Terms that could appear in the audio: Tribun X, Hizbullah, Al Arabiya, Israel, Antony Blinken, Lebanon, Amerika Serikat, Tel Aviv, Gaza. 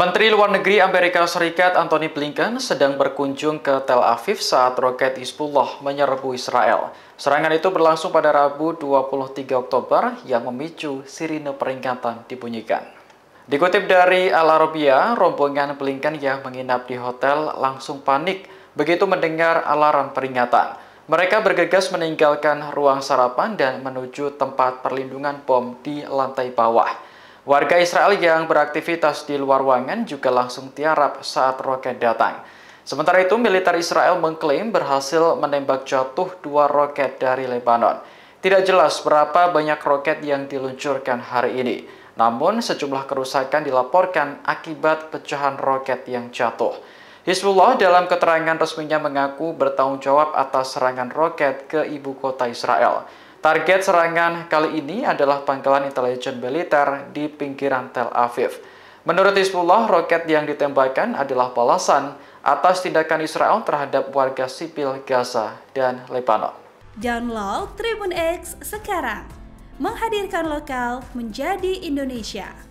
Menteri Luar Negeri Amerika Serikat Antony Blinken sedang berkunjung ke Tel Aviv saat roket Hizbullah menyerbu Israel. Serangan itu berlangsung pada Rabu 23 Oktober yang memicu sirine peringatan dibunyikan. Dikutip dari Al Arabiya, rombongan Blinken yang menginap di hotel langsung panik begitu mendengar alarm peringatan. Mereka bergegas meninggalkan ruang sarapan dan menuju tempat perlindungan bom di lantai bawah. Warga Israel yang beraktivitas di luar ruangan juga langsung tiarap saat roket datang. Sementara itu, militer Israel mengklaim berhasil menembak jatuh 2 roket dari Lebanon. Tidak jelas berapa banyak roket yang diluncurkan hari ini. Namun, sejumlah kerusakan dilaporkan akibat pecahan roket yang jatuh. Hizbullah dalam keterangan resminya mengaku bertanggung jawab atas serangan roket ke ibu kota Israel. Target serangan kali ini adalah pangkalan intelijen militer di pinggiran Tel Aviv. Menurut Hizbullah, roket yang ditembakkan adalah balasan atas tindakan Israel terhadap warga sipil Gaza dan Lebanon. Download Tribun X sekarang, menghadirkan lokal menjadi Indonesia.